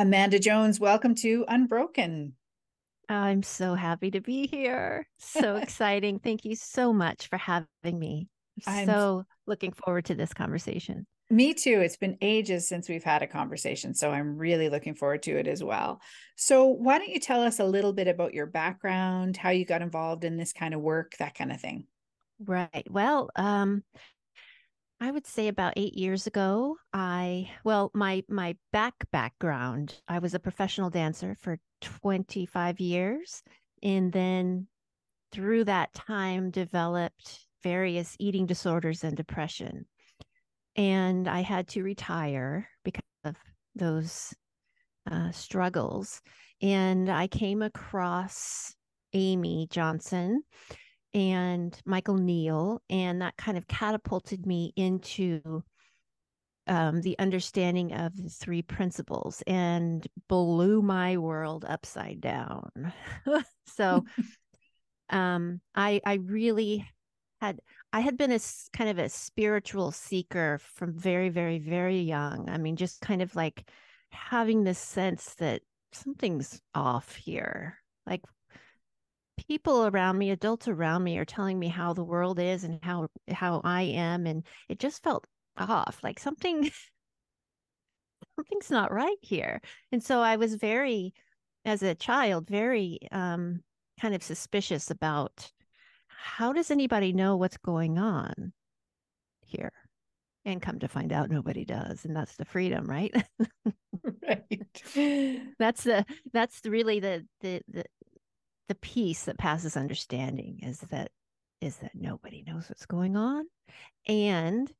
Amanda Jones, welcome to Unbroken. I'm so happy to be here. So exciting. Thank you so much for having me. I'm so looking forward to this conversation. Me too. It's been ages since we've had a conversation, so I'm really looking forward to it as well. So why don't you tell us a little bit about your background, how you got involved in this kind of work, that kind of thing? Right. Well, I would say about 8 years ago, my background, I was a professional dancer for 25 years. And then through that time developed various eating disorders and depression. And I had to retire because of those struggles. And I came across Amy Johnson and Michael Neal, and that kind of catapulted me into the understanding of the three principles and blew my world upside down. So I had been a kind of a spiritual seeker from very, very, very young. I mean, just kind of like having this sense that something's off here. Like people around me, adults around me are telling me how the world is and how I am. And it just felt off, like something's not right here. And so I was very, as a child, very kind of suspicious about, how does anybody know what's going on here? And come to find out, nobody does. And that's the freedom, right? Right. That's really the piece that passes understanding is that nobody knows what's going on. And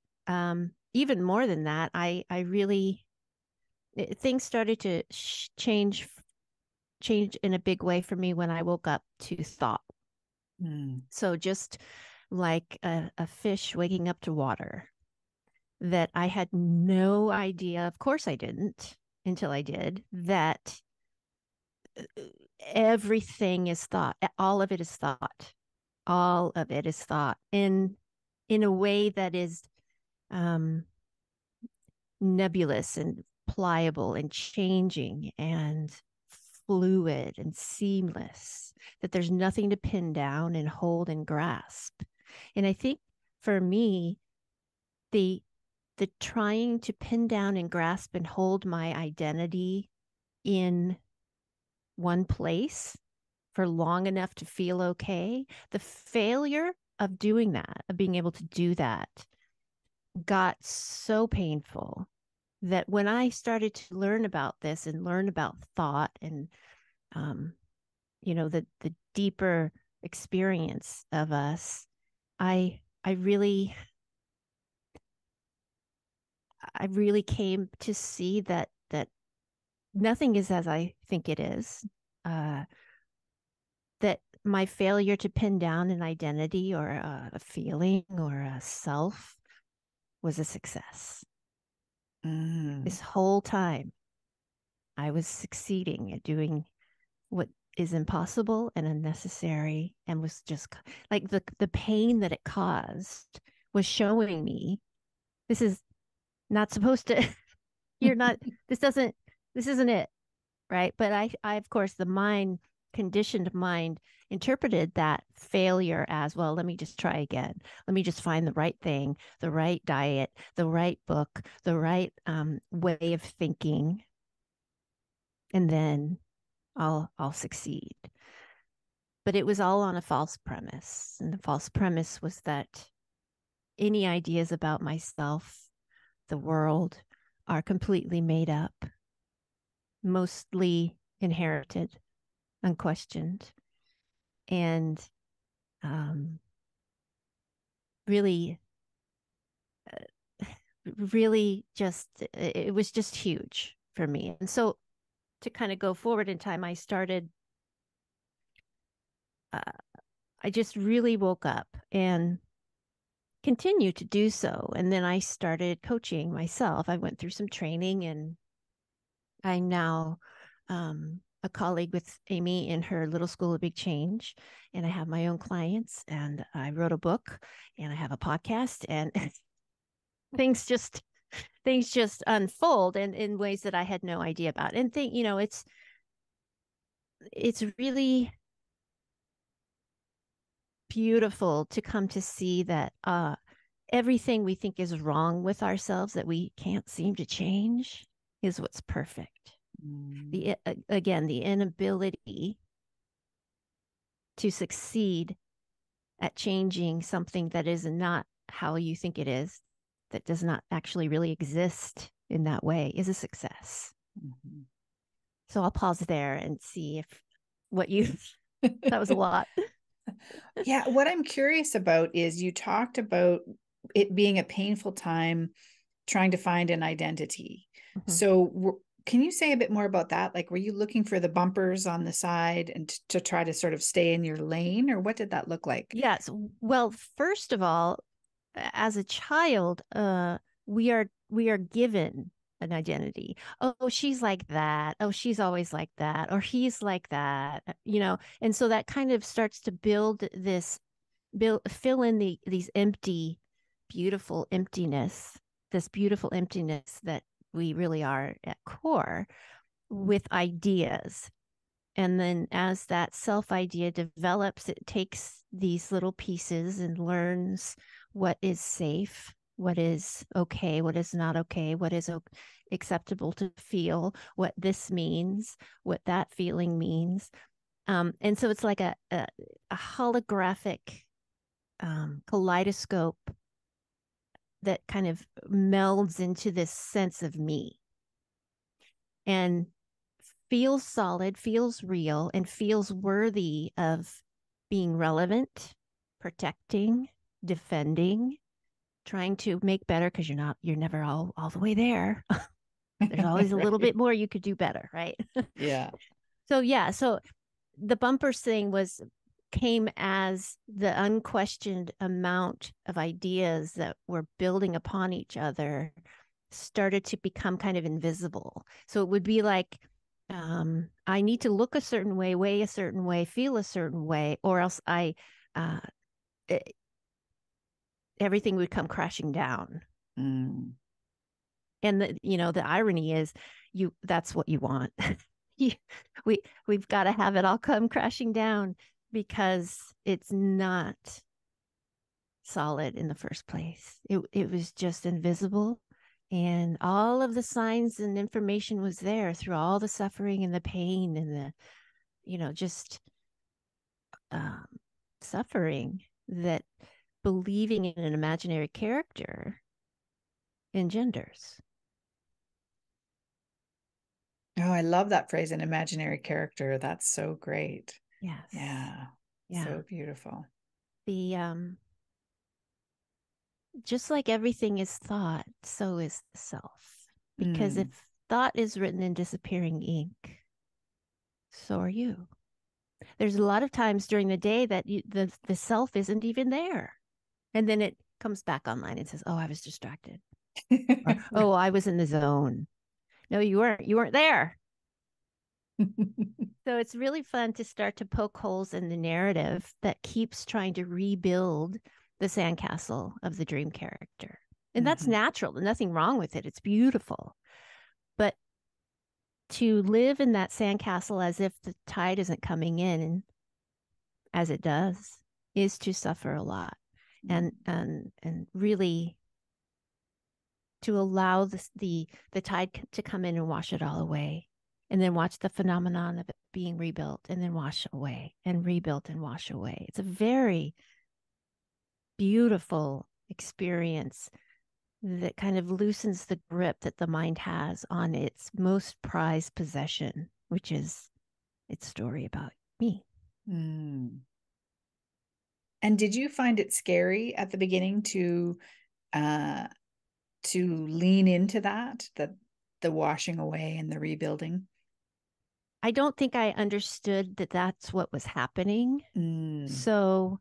even more than that, things started to change in a big way for me when I woke up to thought. So just like a fish waking up to water, that I had no idea, of course I didn't until I did, that everything is thought. All of it is thought. All of it is thought in a way that is nebulous and pliable and changing and fluid and seamless, that there's nothing to pin down and hold and grasp. And I think for me, the trying to pin down and grasp and hold my identity in one place for long enough to feel okay, the failure of doing that, of being able to do that, got so painful that when I started to learn about this and learn about thought and, the deeper experience of us, I really came to see that nothing is as I think it is, that my failure to pin down an identity or a feeling or a self was a success. This whole time I was succeeding at doing what is impossible and unnecessary, and was just like the pain that it caused was showing me, this is not supposed to, you're not, this isn't it. Right. But I, of course, the conditioned mind interpreted that failure as, well, let me just try again. Let me just find the right thing, the right diet, the right book, the right way of thinking, and then I'll succeed. But it was all on a false premise. And the false premise was that any ideas about myself, the world, are completely made up, mostly inherited, unquestioned, and really just, it was just huge for me. And so to kind of go forward in time, I started, I just really woke up and continued to do so. And then I started coaching myself. I went through some training, and I'm now a colleague with Amy in her Little School of Big Change. And I have my own clients, and I wrote a book, and I have a podcast, and things just things just unfold in ways that I had no idea about. And think, you know, it's really beautiful to come to see that everything we think is wrong with ourselves that we can't seem to change is what's perfect. Mm. The inability to succeed at changing something that is not how you think it is, that does not actually really exist in that way, is a success. Mm-hmm. So I'll pause there and see if that was a lot. Yeah. What I'm curious about is you talked about it being a painful time trying to find an identity. Mm-hmm. So can you say a bit more about that? Like, were you looking for the bumpers on the side and to try to sort of stay in your lane, or what did that look like? Yes. Well, first of all, as a child, we are given an identity. Oh, she's like that. Oh, she's always like that. Or he's like that, you know? And so that kind of starts to build fill in this beautiful emptiness that we really are at core with ideas. And then as that self idea develops, it takes these little pieces and learns what is safe, what is okay, what is not okay, what is acceptable to feel, what this means, what that feeling means. And so it's like a holographic kaleidoscope that kind of melds into this sense of me and feels solid, feels real, and feels worthy of being relevant, protecting, defending, trying to make better, because you're never all the way there. There's always right. A little bit more you could do better, right? Yeah. So the bumpers thing came as the unquestioned amount of ideas that were building upon each other started to become kind of invisible. So it would be like, I need to look a certain way, weigh a certain way, feel a certain way, or else everything would come crashing down. Mm. And the irony is that's what you want. We've got to have it all come crashing down because it's not solid in the first place. It was just invisible, and all of the signs and information was there through all the suffering and the pain and the, just suffering that believing in an imaginary character engenders. Oh, I love that phrase, an imaginary character. That's so great. Yes. Yeah. So beautiful. The just like everything is thought, so is the self. Because if thought is written in disappearing ink, so are you. There's a lot of times during the day that the self isn't even there. And then it comes back online and says, oh, I was distracted. Or, oh, I was in the zone. No, you weren't there. So it's really fun to start to poke holes in the narrative that keeps trying to rebuild the sandcastle of the dream character. And that's natural. There's nothing wrong with it. It's beautiful. But to live in that sandcastle as if the tide isn't coming in, as it does, is to suffer a lot. And really to allow the tide to come in and wash it all away. And then watch the phenomenon of it being rebuilt and then wash away and rebuilt and wash away. It's a very beautiful experience that kind of loosens the grip that the mind has on its most prized possession, which is its story about me. Mm. And did you find it scary at the beginning to lean into that the washing away and the rebuilding? I don't think I understood that that's what was happening. Mm. So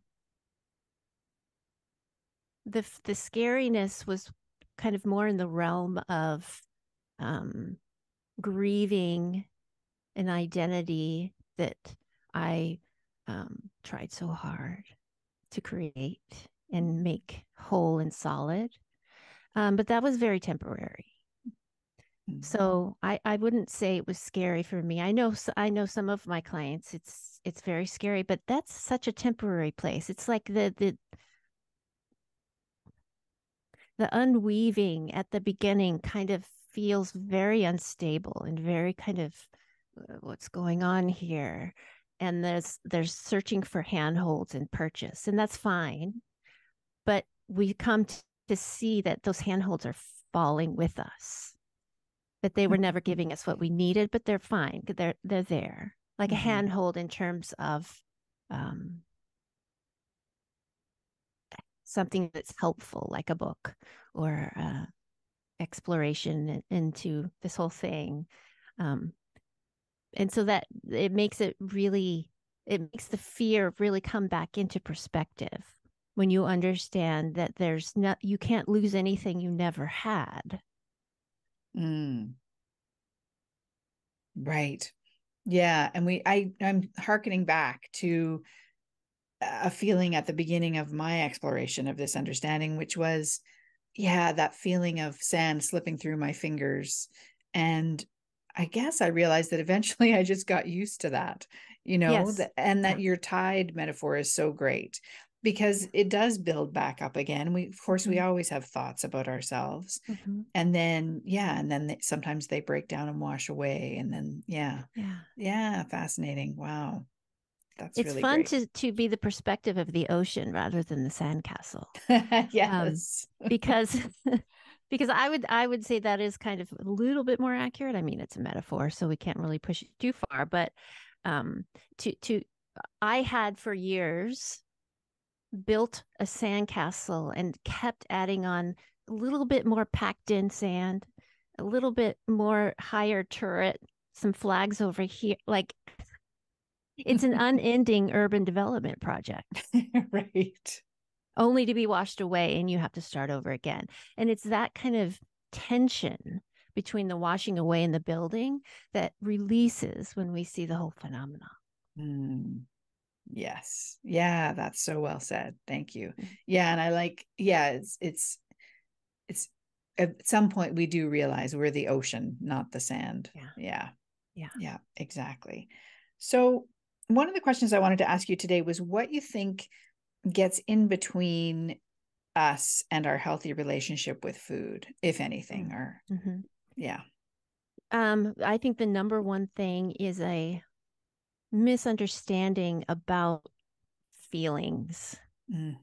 the scariness was kind of more in the realm of grieving an identity that I tried so hard to create and make whole and solid. But that was very temporary. Mm-hmm. So I wouldn't say it was scary for me. I know some of my clients, it's very scary, but that's such a temporary place. It's like the unweaving at the beginning kind of feels very unstable and very kind of what's going on here. And there's searching for handholds and purchase, and that's fine. But we come to see that those handholds are falling with us, that they were never giving us what we needed, but they're fine. They're there, like a handhold in terms of something that's helpful, like a book or exploration into this whole thing. And so that it makes the fear really come back into perspective when you understand that you can't lose anything you never had. Mm. Right. Yeah. And I'm hearkening back to a feeling at the beginning of my exploration of this understanding, which was, that feeling of sand slipping through my fingers. And I guess I realized that eventually I just got used to that, and that your tide metaphor is so great because it does build back up again. Of course, we always have thoughts about ourselves and then sometimes they break down and wash away. And then, fascinating. Wow. It's really fun to be the perspective of the ocean rather than the sandcastle. Yes, because I would say that is kind of a little bit more accurate. I mean, it's a metaphor, so we can't really push it too far. But I had for years built a sandcastle and kept adding on a little bit more packed in sand, a little bit more higher turret, some flags over here, like. It's an unending urban development project. Right. Only to be washed away and you have to start over again. And it's that kind of tension between the washing away and the building that releases when we see the whole phenomenon. Mm. Yes. Yeah. That's so well said. Thank you. Yeah. And I it's at some point we do realize we're the ocean, not the sand. Yeah, exactly. So, one of the questions I wanted to ask you today was what you think gets in between us and our healthy relationship with food, if anything, or I think the number one thing is a misunderstanding about feelings. Mm.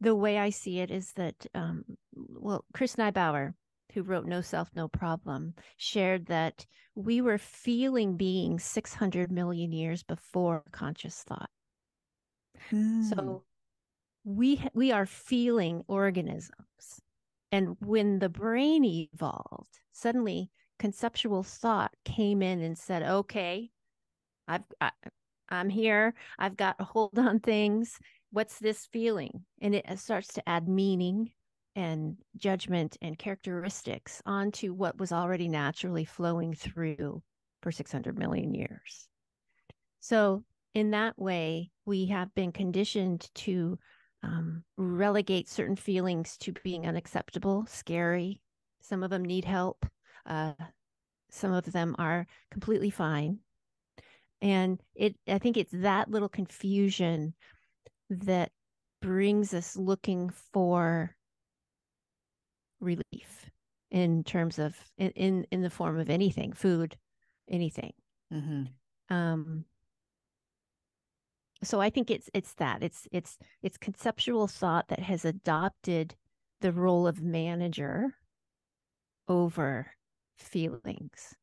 The way I see it is that, Chris Neibauer, who wrote No Self, No Problem, shared that we were feeling beings 600 million years before conscious thought. Mm. So we are feeling organisms. And when the brain evolved, suddenly conceptual thought came in and said, okay, I'm here. I've got a hold on things. What's this feeling? And it starts to add meaning and judgment and characteristics onto what was already naturally flowing through for 600 million years. So in that way, we have been conditioned to relegate certain feelings to being unacceptable, scary. Some of them need help. Some of them are completely fine. And I think it's that little confusion that brings us looking for relief in terms of in the form of anything, food, anything. Mm-hmm. So I think it's conceptual thought that has adopted the role of manager over feelings.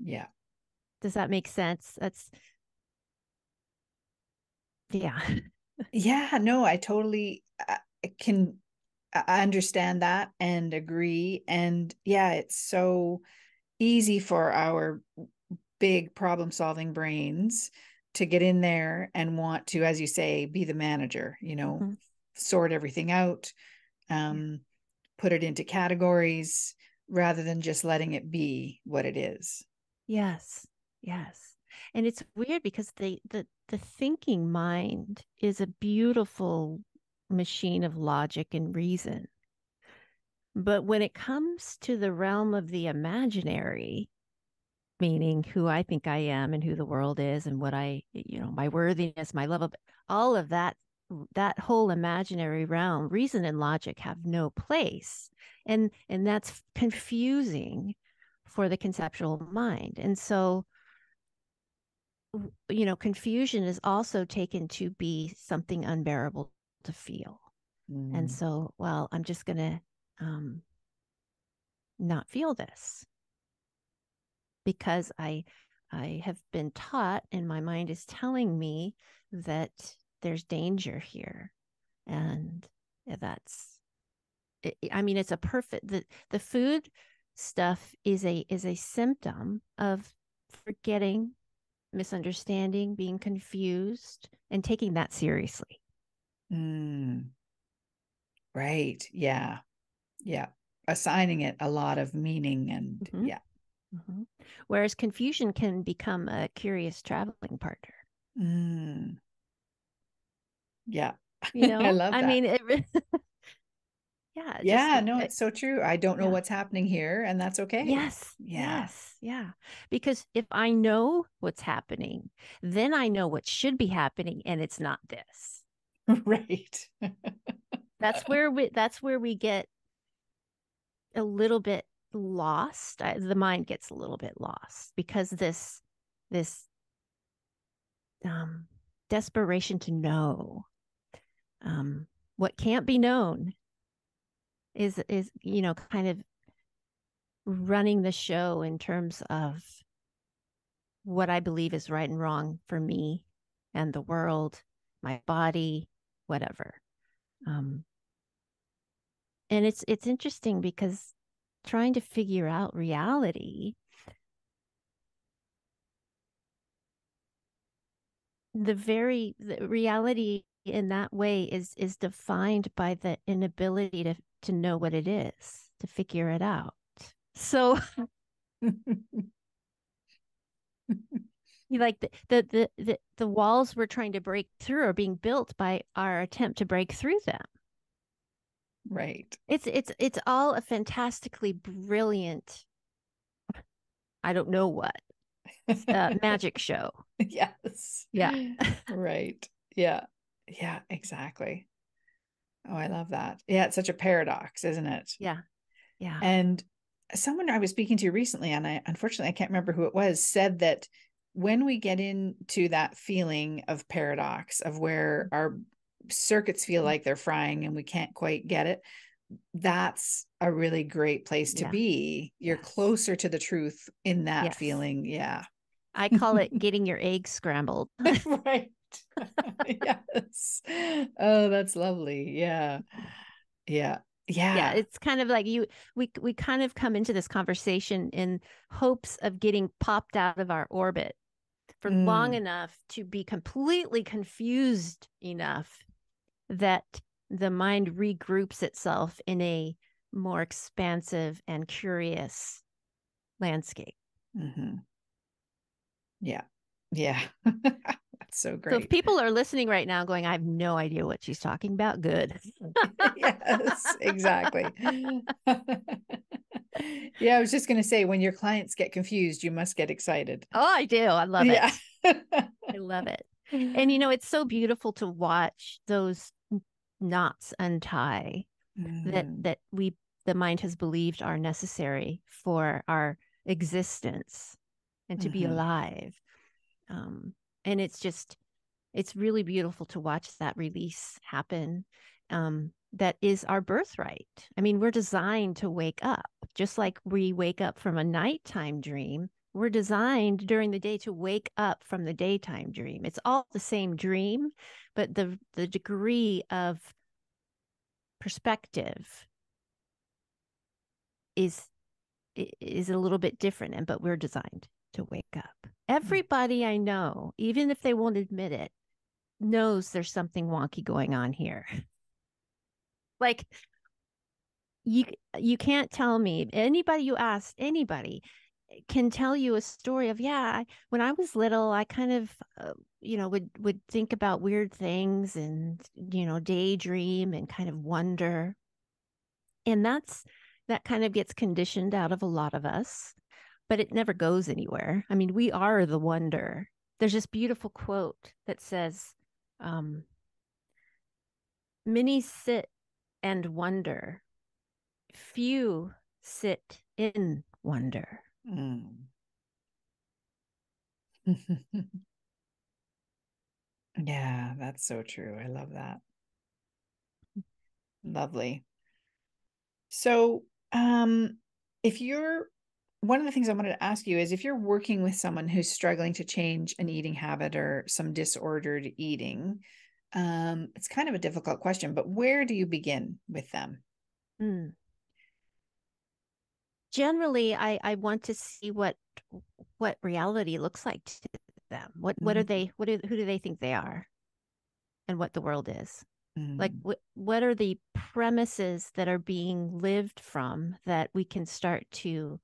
Yeah. Does that make sense? I totally can. I understand that and agree. And it's so easy for our big problem-solving brains to get in there and want to, as you say, be the manager, sort everything out, put it into categories rather than just letting it be what it is. Yes. Yes. And it's weird because the thinking mind is a beautiful machine of logic and reason. But when it comes to the realm of the imaginary, meaning who I think I am and who the world is and what I, my worthiness, my love of all of that whole imaginary realm, reason and logic have no place. And that's confusing for the conceptual mind. And so, confusion is also taken to be something unbearable to feel. Mm. And so, well, I'm just going to not feel this because I have been taught and my mind is telling me that there's danger here. And it's a perfect, the food stuff is a symptom of forgetting, misunderstanding, being confused, and taking that seriously. Mm. Right. Yeah. Yeah. Assigning it a lot of meaning and mm-hmm. yeah. Mm-hmm. Whereas confusion can become a curious traveling partner. Mm. Yeah. I love that. I mean, it's so true. I don't know what's happening here, and that's okay. Yes. Yeah. Yes. Yeah. Because if I know what's happening, then I know what should be happening, and it's not this. Right. That's where we get a little bit lost. The mind gets a little bit lost because this desperation to know what can't be known is kind of running the show in terms of what I believe is right and wrong for me and the world, my body, whatever. And it's interesting because trying to figure out reality, the reality in that way is defined by the inability to know what it is, to figure it out. So like the walls we're trying to break through are being built by our attempt to break through them. Right. It's all a fantastically brilliant, I don't know what, magic show. Yes. Yeah. Right. Yeah. Yeah, exactly. Oh, I love that. Yeah. It's such a paradox, isn't it? Yeah. Yeah. And someone I was speaking to recently, and unfortunately I can't remember who it was, said that when we get into that feeling of paradox, of where our circuits feel like they're frying and we can't quite get it, that's a really great place to be. You're closer to the truth in that feeling. Yeah. I call it getting your eggs scrambled. Right. Yes. Oh, that's lovely. Yeah. Yeah. Yeah. Yeah. It's kind of like we kind of come into this conversation in hopes of getting popped out of our orbit for long enough to be completely confused enough that the mind regroups itself in a more expansive and curious landscape. Mm-hmm. Yeah. Yeah. That's so great. So if people are listening right now going, I have no idea what she's talking about, good. Yes, exactly. Yeah, I was just going to say, when your clients get confused, you must get excited. Oh, I do. I love it. I love it. And it's so beautiful to watch those knots untie that the mind has believed are necessary for our existence and to be alive. And it's really beautiful to watch that release happen. That is our birthright. I mean, we're designed to wake up. Just like we wake up from a nighttime dream, we're designed during the day to wake up from the daytime dream. It's all the same dream, but the degree of perspective is a little bit different, but we're designed to wake up. Everybody I know, even if they won't admit it, knows there's something wonky going on here. Like you can't tell me, anybody you ask, anybody can tell you a story of, when I was little, I kind of you know, would think about weird things and, you know, daydream and kind of wonder. And that kind of gets conditioned out of a lot of us, but it never goes anywhere. I mean, we are the wonder. There's this beautiful quote that says, many sit and wonder, few sit in wonder. Mm. Yeah, that's so true. I love that. Lovely. So, if you're, one of the things I wanted to ask you is if you're working with someone who's struggling to change an eating habit or some disordered eating, it's kind of a difficult question, but where do you begin with them? Mm. Generally, I want to see what reality looks like to them. What are they? Who do they think they are, and what the world is? Mm. Like what are the premises that are being lived from that we can start to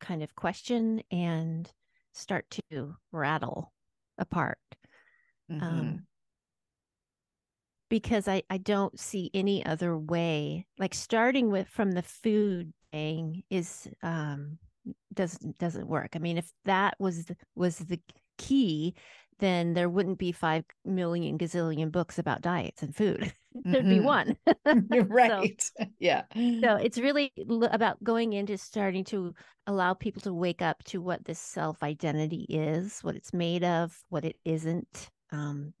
kind of question and start to rattle apart? Mm-hmm. Because I don't see any other way. Like starting with from the food thing is doesn't work. I mean, if that was the key, then there wouldn't be 5 million gazillion books about diets and food. There'd be one. You're right. So it's really about going into starting to allow people to wake up to what this self-identity is, what it's made of, what it isn't.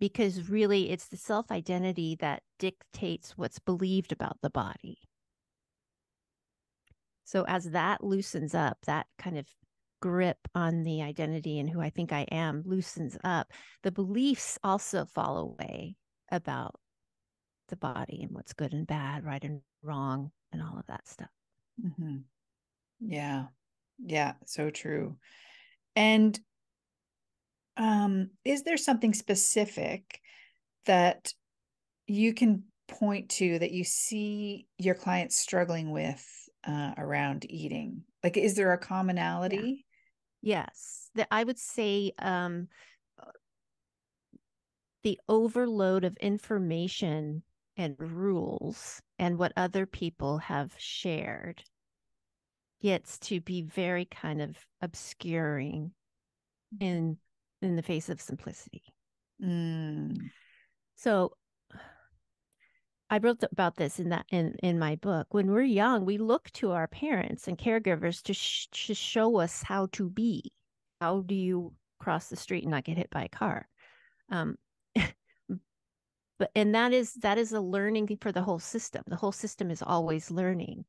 Because really it's the self-identity that dictates what's believed about the body. So as that loosens up, that kind of grip on the identity and who I think I am loosens up, the beliefs also fall away about the body and what's good and bad, right and wrong, and all of that stuff. Mm-hmm. Yeah, so true. And is there something specific that you can point to that you see your clients struggling with around eating? Like, is there a commonality? Yeah. Yes. I would say the overload of information and rules and what other people have shared gets to be very kind of obscuring in the face of simplicity. Mm. So I wrote about this in my book. When we're young, we look to our parents and caregivers to show us how to be. How do you cross the street and not get hit by a car? But that is a learning for the whole system. The whole system is always learning.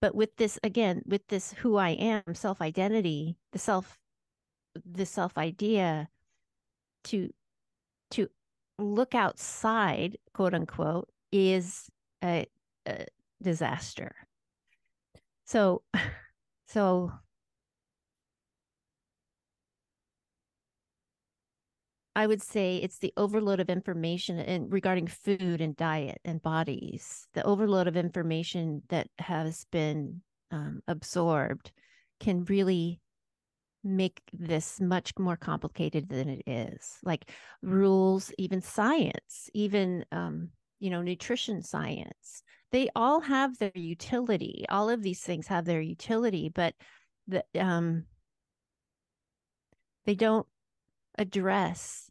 But with this, again, with this who I am, self-identity, the self idea to look outside, quote unquote, is a disaster. So I would say it's the overload of information regarding food and diet and bodies. The overload of information that has been absorbed can really make this much more complicated than it is. Like rules, even science, even nutrition science, they all have their utility. All of these things have their utility, but they don't address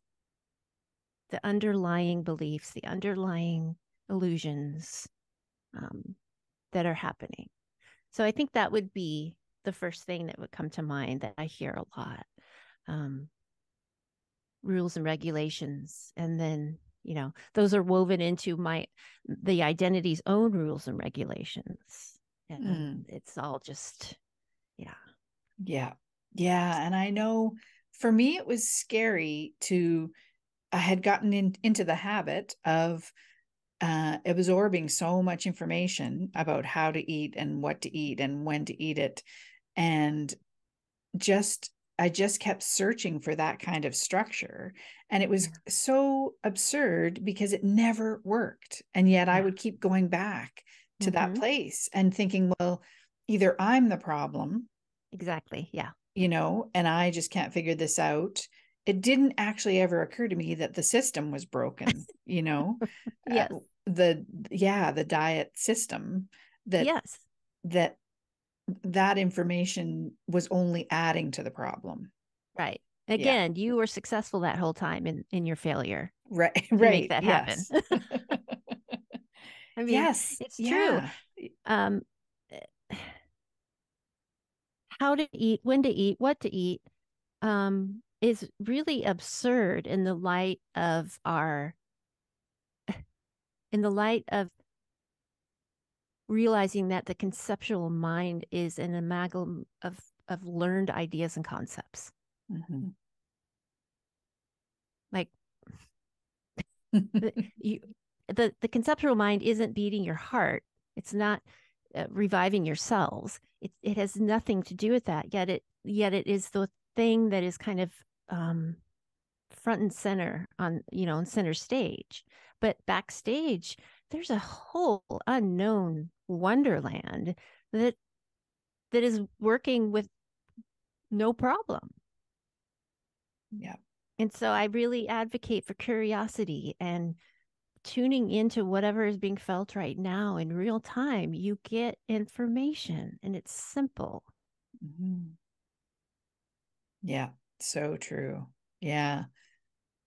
the underlying beliefs, the underlying illusions that are happening. So I think that would be the first thing that would come to mind that I hear a lot. Rules and regulations, and then those are woven into the identity's own rules and regulations, and it's all just yeah. And I know for me it was scary I had gotten into the habit of absorbing so much information about how to eat and what to eat and when to eat it. And I just kept searching for that kind of structure. And it was so absurd because it never worked. And yet I would keep going back to that place and thinking, well, either I'm the problem. Exactly. Yeah. And I just can't figure this out. it didn't actually ever occur to me that the system was broken, you know. Yes. The diet system that, yes, that information was only adding to the problem. Right. Again, yeah, you were successful that whole time in your failure. Right. Right. Make that happen. Yes. I mean, yes, it's true. Yeah. How to eat, when to eat, what to eat, is really absurd in the light of realizing that the conceptual mind is an amalgam of learned ideas and concepts. Mm-hmm. Like the conceptual mind isn't beating your heart. It's not reviving your cells. It has nothing to do with that. Yet it is the thing that is kind of front and center on center stage. But backstage, there's a whole unknown wonderland that is working with no problem. Yeah. And so I really advocate for curiosity and tuning into whatever is being felt right now in real time. You get information and it's simple. Mm-hmm. Yeah. So true. Yeah.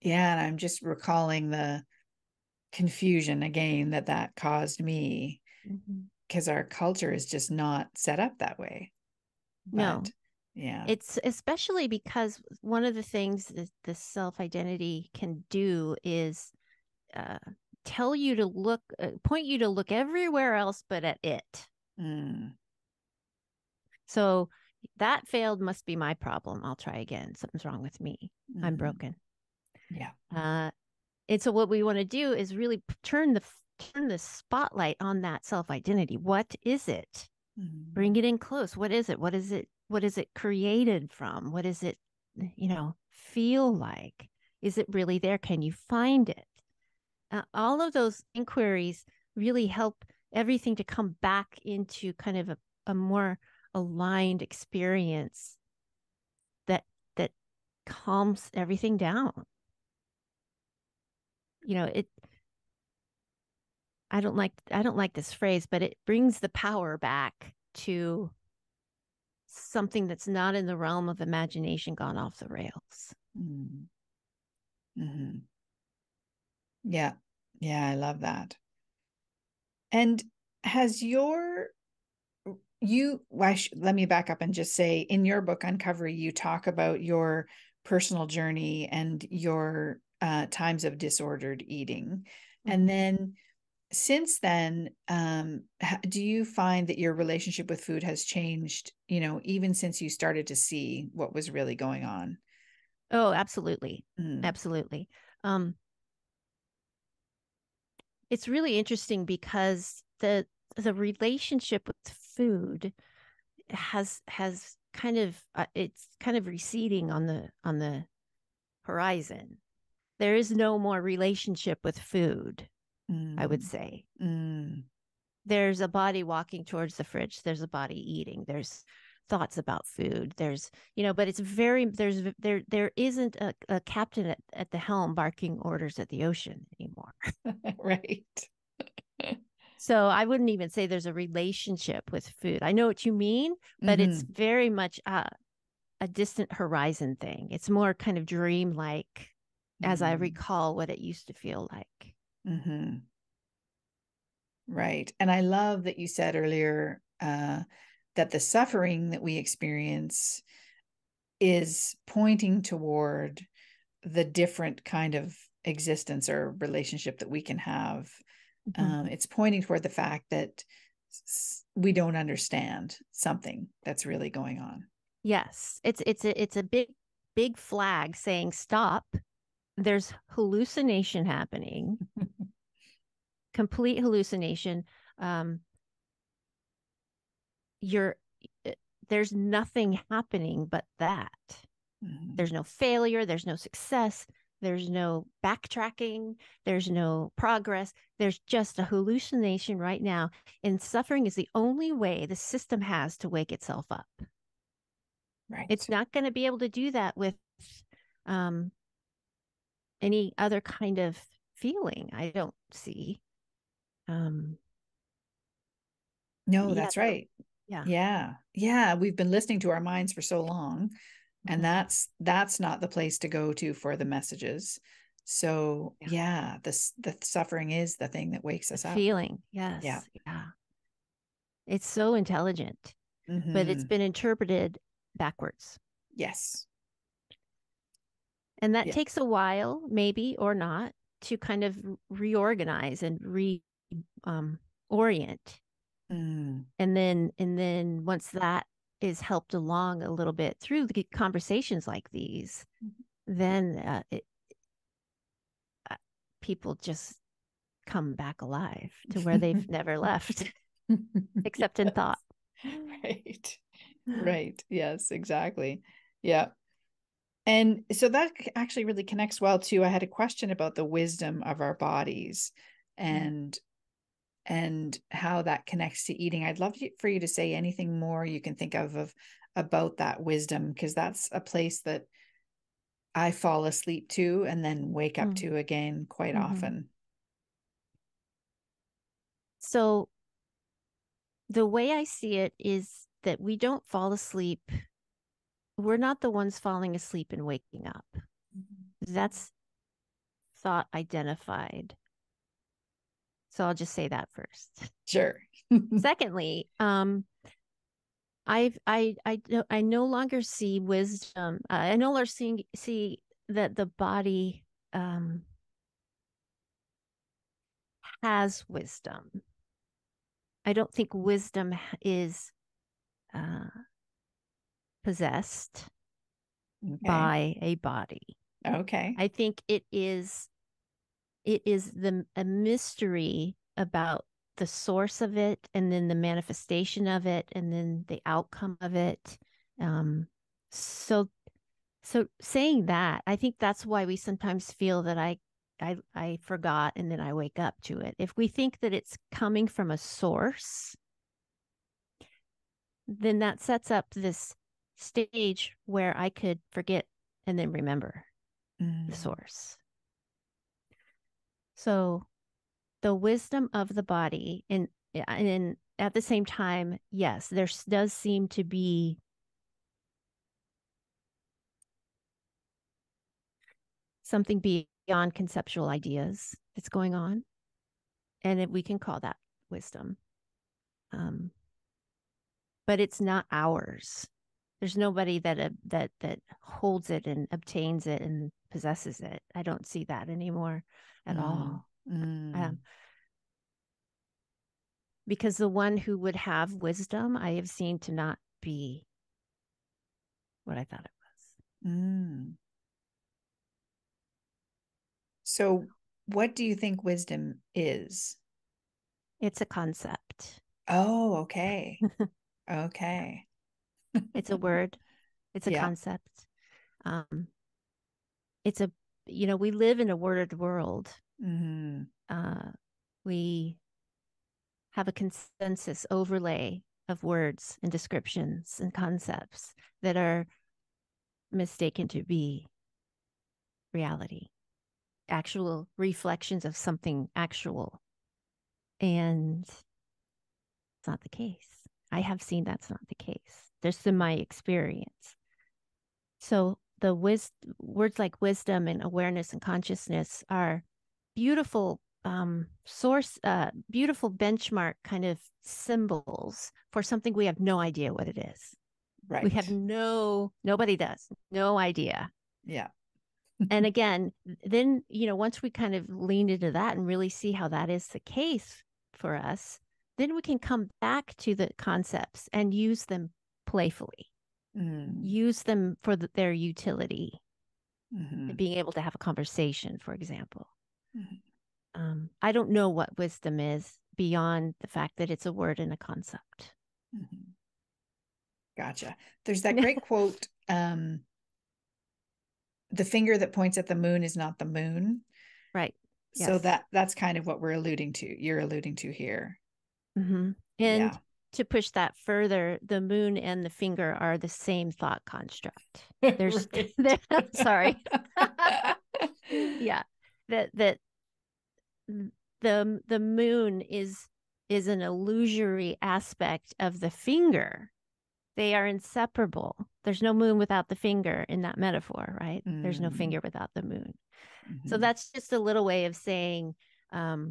Yeah. And I'm just recalling the confusion again that caused me, because mm-hmm. our culture is just not set up that way. No. But, yeah. It's especially because one of the things that the self-identity can do is tell you to look, point you to look everywhere else but at it. Mm. So that failed must be my problem. I'll try again. Something's wrong with me. Mm-hmm. I'm broken. Yeah. And so what we want to do is really turn the spotlight on that self-identity. What is it? Mm-hmm. Bring it in close. What is it? What is it? What is it created from? What does it, feel like? Is it really there? Can you find it? All of those inquiries really help everything to come back into kind of a more aligned experience that calms everything down. I don't like this phrase, but it brings the power back to something that's not in the realm of imagination gone off the rails. Mm-hmm. Yeah. Yeah. I love that. And has let me back up and just say, in your book, Uncovery, you talk about your personal journey and your times of disordered eating. Mm-hmm. And then since then, do you find that your relationship with food has changed, even since you started to see what was really going on? Oh, absolutely. Mm. Absolutely. It's really interesting because the relationship with food has kind of, it's kind of receding on the horizon. There is no more relationship with food. I would say. Mm. There's a body walking towards the fridge. There's a body eating. There's thoughts about food. There's, but it's very, there isn't a captain at the helm barking orders at the ocean anymore. Right. So I wouldn't even say there's a relationship with food. I know what you mean, but mm-hmm. it's very much a distant horizon thing. It's more kind of dreamlike, mm-hmm. as I recall what it used to feel like. Mm-hmm. Right. And I love that you said earlier that the suffering that we experience is pointing toward the different kind of existence or relationship that we can have. Mm-hmm. It's pointing toward the fact that we don't understand something that's really going on. Yes. It's a big flag saying stop. There's hallucination happening, complete hallucination. There's nothing happening but that. Mm-hmm. There's no failure. There's no success. There's no backtracking. There's no progress. There's just a hallucination right now. And suffering is the only way the system has to wake itself up. Right. It's not going to be able to do that with any other kind of feeling. I don't see. No, that's right. Yeah. Yeah. Yeah. We've been listening to our minds for so long, and that's not the place to go to for the messages. So yeah, the suffering is the thing that wakes us up. Feeling. Yes. Yeah. Yeah. It's so intelligent, but it's been interpreted backwards. Yes. And that takes a while, maybe, or not, to kind of reorganize and reorient. And then once that is helped along a little bit through the conversations like these, then people just come back alive to where they've never left, except in thought. Right. Right. Yes, exactly. Yeah. And so that actually really connects well to, I had a question about the wisdom of our bodies and how that connects to eating. I'd love for you to say anything more you can think of about that wisdom, because that's a place that I fall asleep to and then wake up to again quite often. So the way I see it is that we don't fall asleep. We're not the ones falling asleep and waking up. That's thought identified. So I'll just say that first. Sure. Secondly, I no longer see wisdom. I no longer see that the body has wisdom. I don't think wisdom is possessed by a body. Okay. I think it is a mystery about the source of it, and then the manifestation of it, and then the outcome of it. So saying that, I think that's why we sometimes feel that I forgot and then I wake up to it. If we think that it's coming from a source, then that sets up this stage where I could forget and then remember the source. So the wisdom of the body, and at the same time, yes, there does seem to be something beyond conceptual ideas that's going on, and we can call that wisdom. But it's not ours. There's nobody that holds it and obtains it and possesses it. I don't see that anymore at all. Because the one who would have wisdom, I have seen to not be what I thought it was. So what do you think wisdom is? It's a concept. Oh, okay. Okay. It's a word. It's a concept. It's a, we live in a worded world. We have a consensus overlay of words and descriptions and concepts that are mistaken to be reality, actual reflections of something actual. And it's not the case. I have seen that's not the case. Just in my experience. So the words like wisdom and awareness and consciousness are beautiful source, beautiful benchmark kind of symbols for something we have no idea what it is. Right. We have nobody does, no idea. Yeah. And again, then, once we kind of lean into that and really see how that is the case for us, then we can come back to the concepts and use them playfully, use them for their utility, being able to have a conversation, for example. I don't know what wisdom is beyond the fact that it's a word and a concept. Gotcha. There's that great quote, the finger that points at the moon is not the moon. Right. Yes. So that's kind of what you're alluding to here. And to push that further, the moon and the finger are the same thought construct. There's, I'm sorry. Yeah. The moon is an illusory aspect of the finger. They are inseparable. There's no moon without the finger in that metaphor, right? Mm-hmm. There's no finger without the moon. Mm-hmm. So that's just a little way of saying, I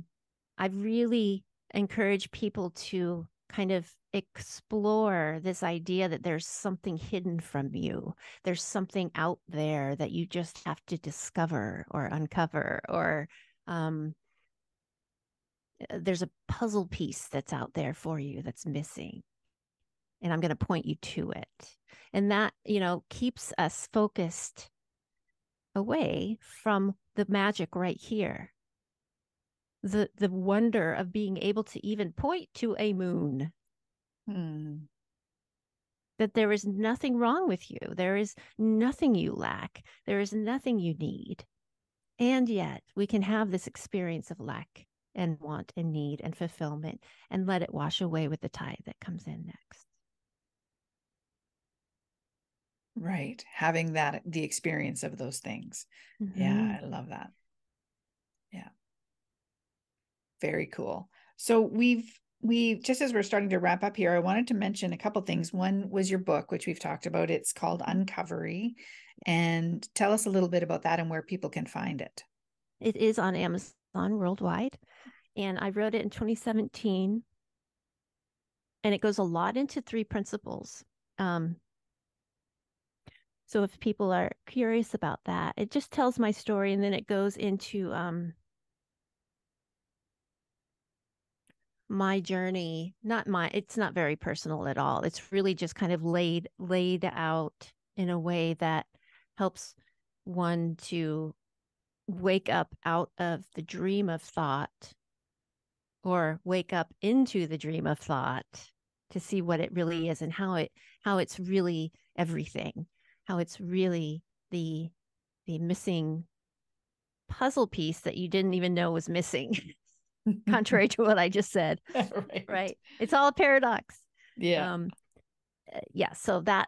really encourage people to kind of explore this idea that there's something hidden from you. There's something out there that you just have to discover or uncover, or there's a puzzle piece that's out there for you that's missing. And I'm going to point you to it. And that, you know, keeps us focused away from the magic right here. The wonder of being able to even point to a moon. That there is nothing wrong with you. There is nothing you lack. There is nothing you need. And yet we can have this experience of lack and want and need and fulfillment, and let it wash away with the tide that comes in next. Right. Having that, the experience of those things. Mm-hmm. Yeah. I love that. Yeah. Very cool. So we just as we're starting to wrap up here, I wanted to mention a couple things. One was your book, which we've talked about. It's called Uncovery. And tell us a little bit about that and where people can find it. It is on Amazon worldwide. And I wrote it in 2017. And it goes a lot into three principles. So if people are curious about that, it just tells my story. And then it goes into my journey, it's not very personal at all. It's really just kind of laid out in a way that helps one to wake up out of the dream of thought, or wake up into the dream of thought, to see what it really is and how it's really everything, how it's really the missing puzzle piece that you didn't even know was missing. Contrary to what I just said, right? It's all a paradox. Yeah. Yeah. So that,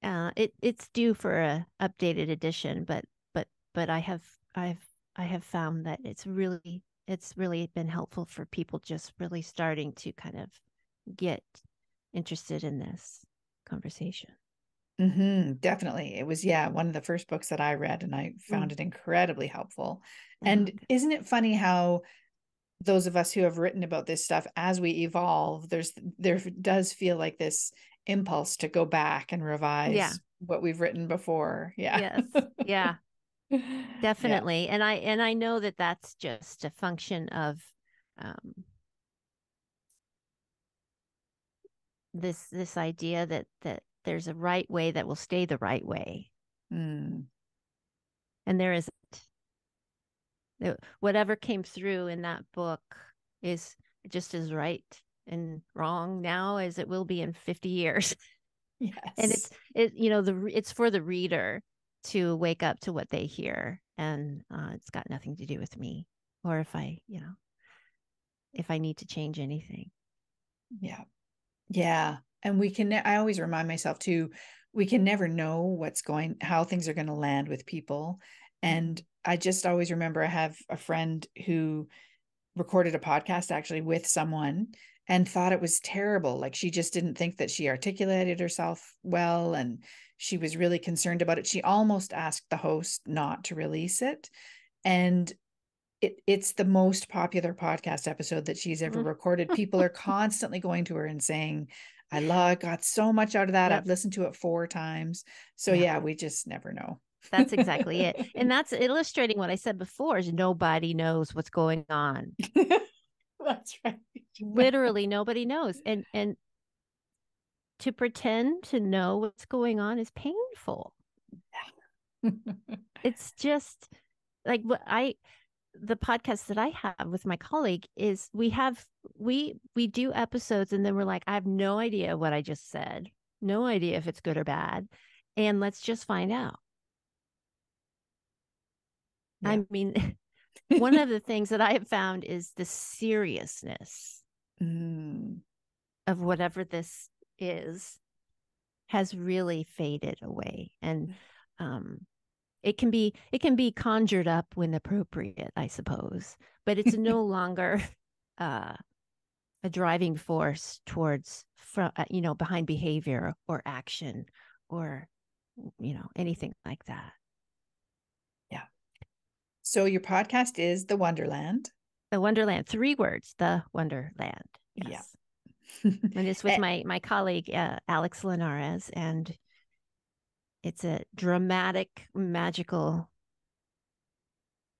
it's due for a updated edition, but I have found that it's really been helpful for people just really starting to kind of get interested in this conversation. Mm-hmm, definitely. It was, one of the first books that I read, and I found it incredibly helpful. And isn't it funny how those of us who have written about this stuff, as we evolve, there does feel like this impulse to go back and revise what we've written before. Yeah. Yes. Yeah, definitely. Yeah. And I know that that's just a function of, this idea that there's a right way that will stay the right way. And there isn't. Whatever came through in that book is just as right and wrong now as it will be in 50 years. Yes. And it's for the reader to wake up to what they hear, and it's got nothing to do with me, or if I need to change anything. Yeah. Yeah. And I always remind myself too, we can never know how things are going to land with people. And I just always remember I have a friend who recorded a podcast actually with someone and thought it was terrible. Like, she just didn't think that she articulated herself well, and she was really concerned about it. She almost asked the host not to release it. And it's the most popular podcast episode that she's ever recorded. People are constantly going to her and saying, I got so much out of that. Yep. I've listened to it 4 times. So yeah, we just never know. That's exactly it. And that's illustrating what I said before, is nobody knows what's going on. That's right. Literally nobody knows. And to pretend to know what's going on is painful. It's just like the podcast that I have with my colleague is we do episodes, and then we're like, I have no idea what I just said. No idea if it's good or bad. And let's just find out. Yeah. I mean, one of the things that I have found is the seriousness of whatever this is has really faded away. And it can be conjured up when appropriate, I suppose, but it's no longer a driving force towards, behind behavior or action or, anything like that. Yeah. So your podcast is The Wonderland. The Wonderland, 3 words, The Wonderland. Yes. Yeah. And it's with my colleague, Alex Linares, and it's a dramatic, magical,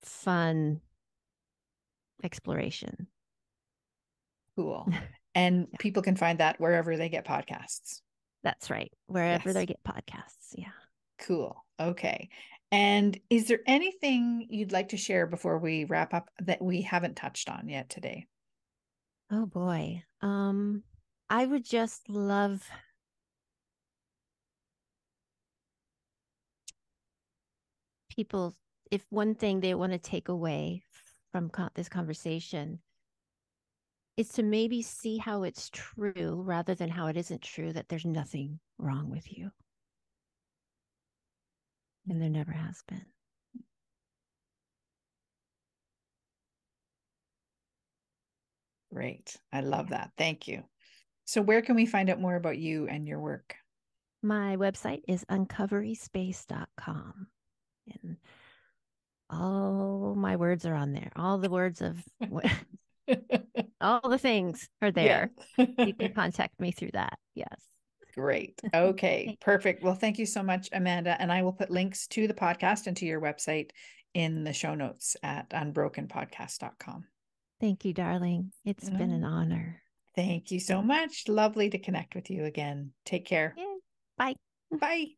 fun exploration. Cool. And yeah. People can find that wherever they get podcasts. That's right. Wherever yes. they get podcasts. Yeah. Cool. Okay. And is there anything you'd like to share before we wrap up that we haven't touched on yet today? Oh boy. I would just love people, if one thing they want to take away from this conversation is to maybe see how it's true rather than how it isn't true, that there's nothing wrong with you. And there never has been. Great. I love that. Thank you. So where can we find out more about you and your work? My website is uncoveryspace.com. And all my words are on there. All the words of... all the things are there. Yeah. You can contact me through that. Yes. Great. Okay. Perfect. Well, thank you so much, Amanda. And I will put links to the podcast and to your website in the show notes at unbrokenpodcast.com. Thank you, darling. It's been an honor. Thank you so much. Lovely to connect with you again. Take care. Yeah. Bye. Bye.